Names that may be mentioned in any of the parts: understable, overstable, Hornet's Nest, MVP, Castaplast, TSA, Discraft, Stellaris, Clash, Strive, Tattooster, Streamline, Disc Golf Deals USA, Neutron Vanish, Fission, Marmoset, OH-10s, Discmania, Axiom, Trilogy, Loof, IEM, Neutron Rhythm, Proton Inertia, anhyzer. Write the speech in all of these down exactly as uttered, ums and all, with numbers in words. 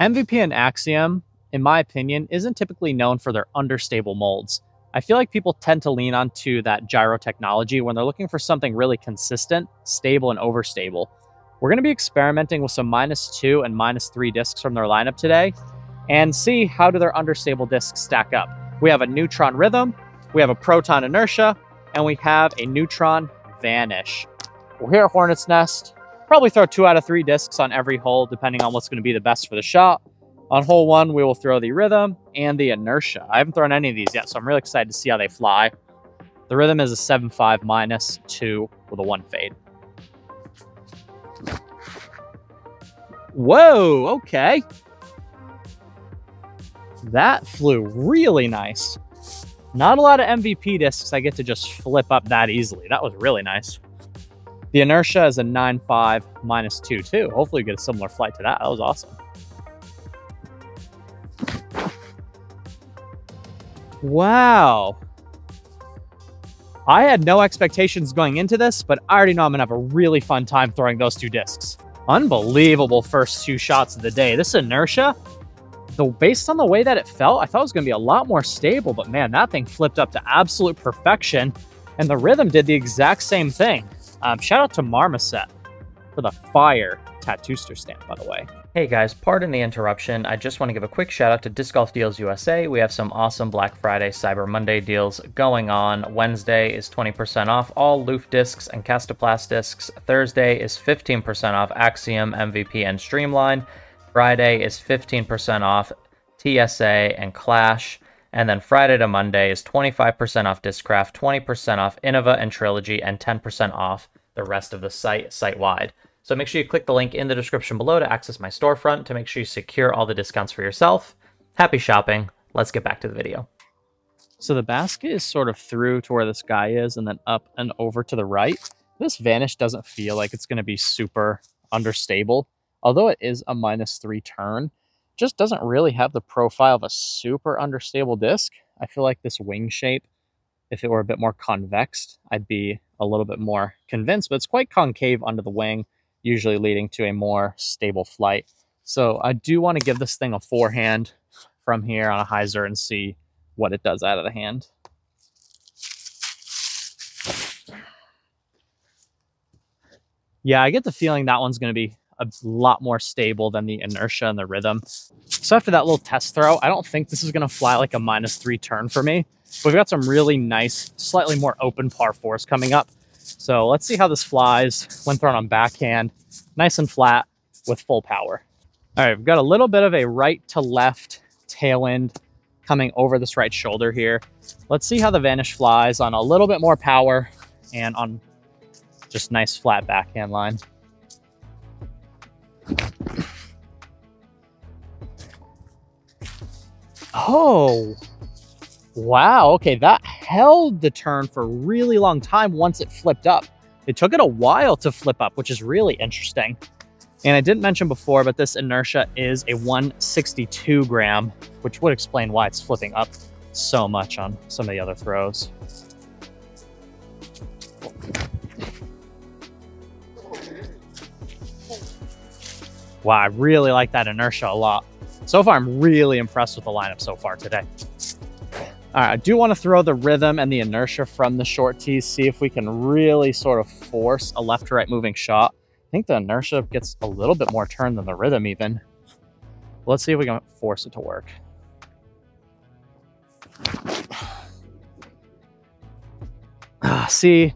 M V P and Axiom, in my opinion, isn't typically known for their understable molds. I feel like people tend to lean onto that gyro technology when they're looking for something really consistent, stable, and overstable. We're going to be experimenting with some minus two and minus three discs from their lineup today and see how do their understable discs stack up. We have a Neutron Rhythm, we have a Proton Inertia, and we have a Neutron Vanish. We're here at Hornet's Nest. Probably throw two out of three discs on every hole, depending on what's going to be the best for the shot. On hole one, we will throw the Rhythm and the Inertia. I haven't thrown any of these yet, so I'm really excited to see how they fly. The Rhythm is a seven five minus two with a one fade. Whoa, okay. That flew really nice. Not a lot of M V P discs I get to just flip up that easily. That was really nice. The Inertia is a nine five minus two two. Hopefully we get a similar flight to that. That was awesome. Wow. I had no expectations going into this, but I already know I'm going to have a really fun time throwing those two discs. Unbelievable first two shots of the day. This Inertia, though, based on the way that it felt, I thought it was going to be a lot more stable, but man, that thing flipped up to absolute perfection. And the Rhythm did the exact same thing. Um, shout out to Marmoset for the fire Tattooster stamp, by the way. Hey guys, pardon the interruption. I just want to give a quick shout out to Disc Golf Deals U S A. We have some awesome Black Friday, Cyber Monday deals going on. Wednesday is twenty percent off all Loof discs and Castaplast discs. Thursday is fifteen percent off Axiom, M V P, and Streamline. Friday is fifteen percent off T S A and Clash. And then Friday to Monday is twenty-five percent off Discraft, twenty percent off Innova and Trilogy, and ten percent off the rest of the site, site-wide. So make sure you click the link in the description below to access my storefront to make sure you secure all the discounts for yourself. Happy shopping. Let's get back to the video. So the basket is sort of through to where this guy is and then up and over to the right. This Vanish doesn't feel like it's going to be super understable, although it is a minus three turn. Just doesn't really have the profile of a super understable disc. I feel like this wing shape, if it were a bit more convex, I'd be a little bit more convinced, but it's quite concave under the wing, usually leading to a more stable flight. So I do want to give this thing a forehand from here on a hyzer and see what it does out of the hand. Yeah, I get the feeling that one's going to be a lot more stable than the Inertia and the Rhythm. So after that little test throw, I don't think this is going to fly like a minus three turn for me. We've got some really nice, slightly more open par fours coming up. So let's see how this flies when thrown on backhand, nice and flat with full power. All right, we've got a little bit of a right to left tailwind coming over this right shoulder here. Let's see how the Vanish flies on a little bit more power and on just nice flat backhand line. Oh, wow. Okay, that held the turn for a really long time once it flipped up. It took it a while to flip up, which is really interesting. And I didn't mention before, but this Inertia is a one sixty-two gram, which would explain why it's flipping up so much on some of the other throws. Wow, I really like that Inertia a lot. So far, I'm really impressed with the lineup so far today. All right, I do want to throw the Rhythm and the Inertia from the short tees, see if we can really sort of force a left to right moving shot. I think the Inertia gets a little bit more turn than the Rhythm even. Let's see if we can force it to work. Ah, see,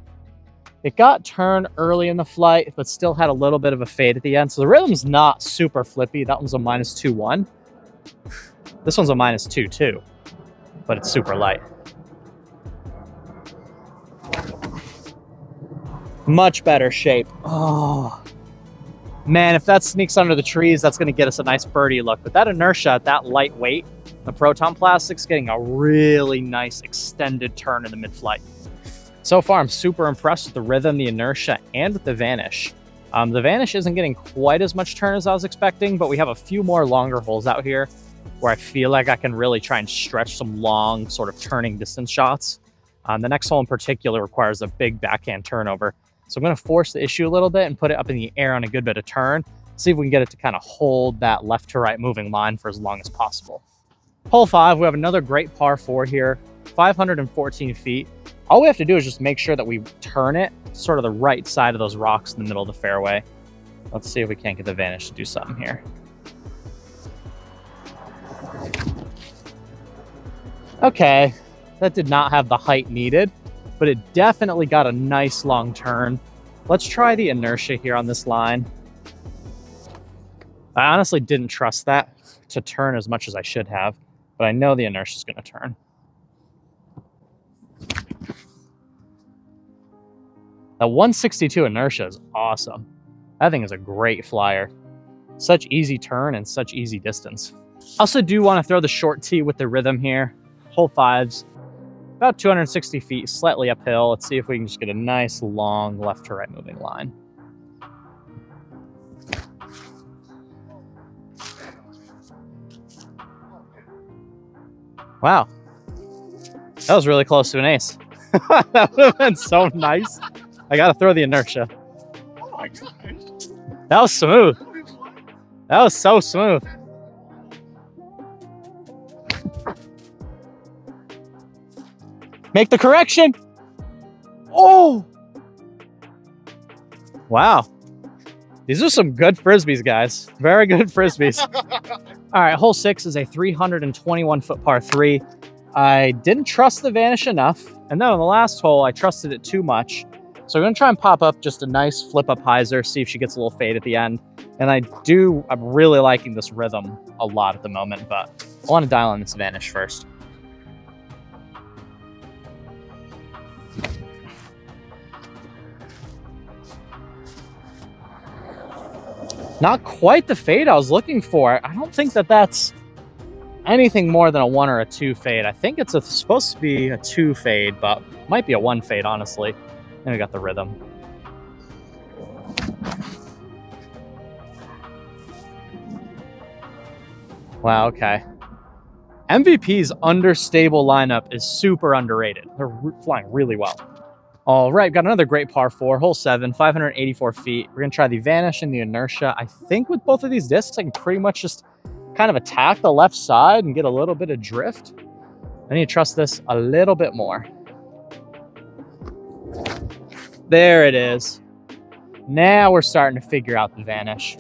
it got turned early in the flight, but still had a little bit of a fade at the end. So the Rhythm's not super flippy. That one's a minus two one. This one's a minus two two, but it's super light. Much better shape. Oh man, if that sneaks under the trees, that's going to get us a nice birdie look. But that Inertia at that lightweight, the Proton Plastic's getting a really nice extended turn in the mid-flight. So far, I'm super impressed with the Rhythm, the Inertia, and with the Vanish. Um, the Vanish isn't getting quite as much turn as I was expecting, but we have a few more longer holes out here where I feel like I can really try and stretch some long sort of turning distance shots. Um, the next hole in particular requires a big backhand turnover. So I'm going to force the issue a little bit and put it up in the air on a good bit of turn. see if we can get it to kind of hold that left to right moving line for as long as possible. Hole five, we have another great par four here, five hundred fourteen feet. All we have to do is just make sure that we turn it sort of the right side of those rocks in the middle of the fairway. Let's see if we can't get the Vanish to do something here. Okay, that did not have the height needed, but it definitely got a nice long turn. Let's try the Inertia here on this line. I honestly didn't trust that to turn as much as I should have, but I know the Inertia is going to turn. That one sixty-two Inertia is awesome. That thing is a great flyer. Such easy turn and such easy distance. I also do want to throw the short tee with the Rhythm here. Hole fives, about two hundred sixty feet, slightly uphill. Let's see if we can just get a nice long left to right moving line. Wow, that was really close to an ace. That would have been so nice. I got to throw the Inertia. Oh my gosh. That was smooth. That was so smooth. Make the correction. Oh, wow. These are some good Frisbees, guys. Very good Frisbees. All right, hole six is a three hundred twenty-one foot par three. I didn't trust the Vanish enough. And then on the last hole, I trusted it too much. So I'm gonna try and pop up just a nice flip up hyzer, see if she gets a little fade at the end. And I do, I'm really liking this Rhythm a lot at the moment, but I wanna dial in this Vanish first. Not quite the fade I was looking for. I don't think that that's anything more than a one or a two fade. I think it's a, supposed to be a two fade, but might be a one fade, honestly. And we got the Rhythm. Wow, okay. M V P's understable lineup is super underrated. They're flying really well. All right, got another great par four, hole seven, five hundred eighty-four feet. We're gonna try the Vanish and the Inertia. I think with both of these discs, I can pretty much just kind of attack the left side and get a little bit of drift. I need to trust this a little bit more. There it is. Now we're starting to figure out the Vanish.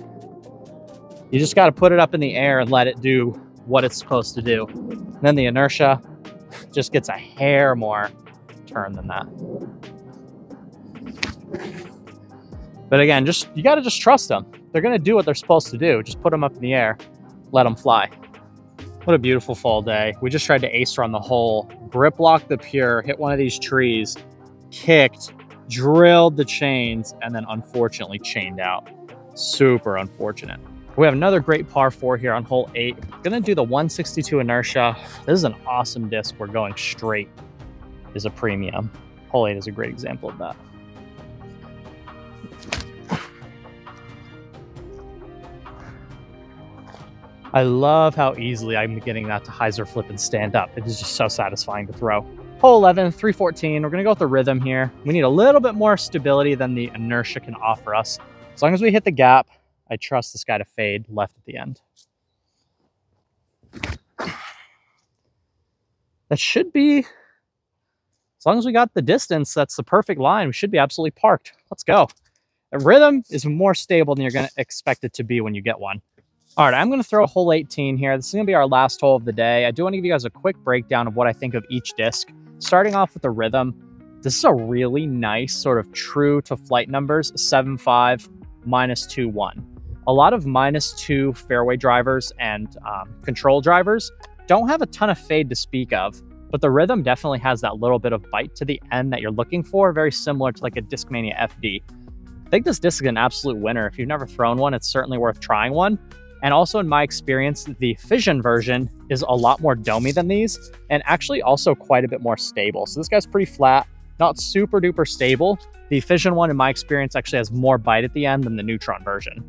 You just gotta put it up in the air and let it do what it's supposed to do. And then the Inertia just gets a hair more turn than that. But again, just you got to just trust them. They're going to do what they're supposed to do. Just put them up in the air, let them fly. What a beautiful fall day. We just tried to ace her on the hole, grip locked the pure, hit one of these trees, kicked, drilled the chains, and then unfortunately chained out. Super unfortunate. We have another great par four here on hole eight. Gonna do the one sixty-two Inertia. This is an awesome disc. We're going straight is a premium. Hole eight is a great example of that. I love how easily I'm getting that to hyzer flip and stand up. It is just so satisfying to throw. Hole eleven, three fourteen. We're gonna go with the Rhythm here. We need a little bit more stability than the Inertia can offer us. As long as we hit the gap, I trust this guy to fade left at the end. That should be, as long as we got the distance, that's the perfect line. We should be absolutely parked. Let's go. The Rhythm is more stable than you're gonna expect it to be when you get one. All right, I'm gonna throw hole eighteen here. This is gonna be our last hole of the day. I do wanna give you guys a quick breakdown of what I think of each disc. Starting off with the Rhythm, this is a really nice sort of true to flight numbers, seven five, minus two one. A lot of minus two fairway drivers and um, control drivers don't have a ton of fade to speak of, but the Rhythm definitely has that little bit of bite to the end that you're looking for, very similar to like a Discmania F D. I think this disc is an absolute winner. If you've never thrown one, it's certainly worth trying one. And also in my experience, the Fission version is a lot more domey than these and actually also quite a bit more stable. So this guy's pretty flat, not super duper stable. The Fission one in my experience actually has more bite at the end than the Neutron version.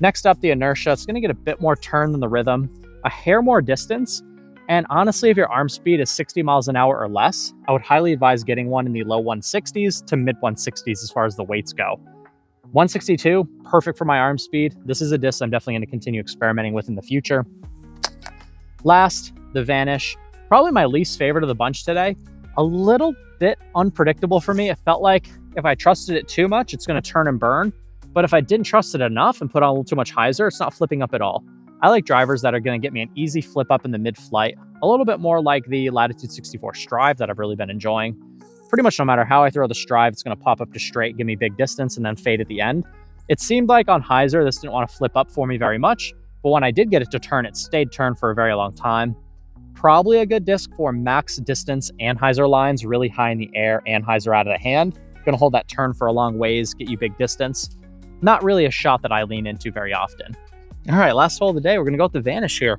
Next up, the Inertia. It's gonna get a bit more turn than the Rhythm, a hair more distance. And honestly, if your arm speed is sixty miles an hour or less, I would highly advise getting one in the low one sixties to mid one sixties as far as the weights go. one sixty-two, perfect for my arm speed. This is a disc I'm definitely going to continue experimenting with in the future. Last, the Vanish. Probably my least favorite of the bunch today. A little bit unpredictable for me. It felt like if I trusted it too much, it's going to turn and burn. But if I didn't trust it enough and put on a little too much hyzer, it's not flipping up at all. I like drivers that are going to get me an easy flip up in the mid-flight, a little bit more like the Latitude sixty-four Strive that I've really been enjoying. Pretty much no matter how I throw the Strive, it's going to pop up to straight, give me big distance, and then fade at the end. It seemed like on hyzer, this didn't want to flip up for me very much, but when I did get it to turn, it stayed turned for a very long time. Probably a good disc for max distance anhyzer lines, really high in the air, anhyzer out of the hand. Going to hold that turn for a long ways, get you big distance. Not really a shot that I lean into very often. All right, last hole of the day, we're going to go with the Vanish here.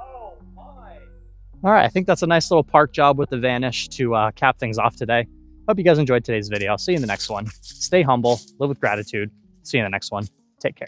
Oh my! All right, I think that's a nice little park job with the Vanish to uh, cap things off today. Hope you guys enjoyed today's video. I'll see you in the next one. Stay humble, live with gratitude. See you in the next one. Take care.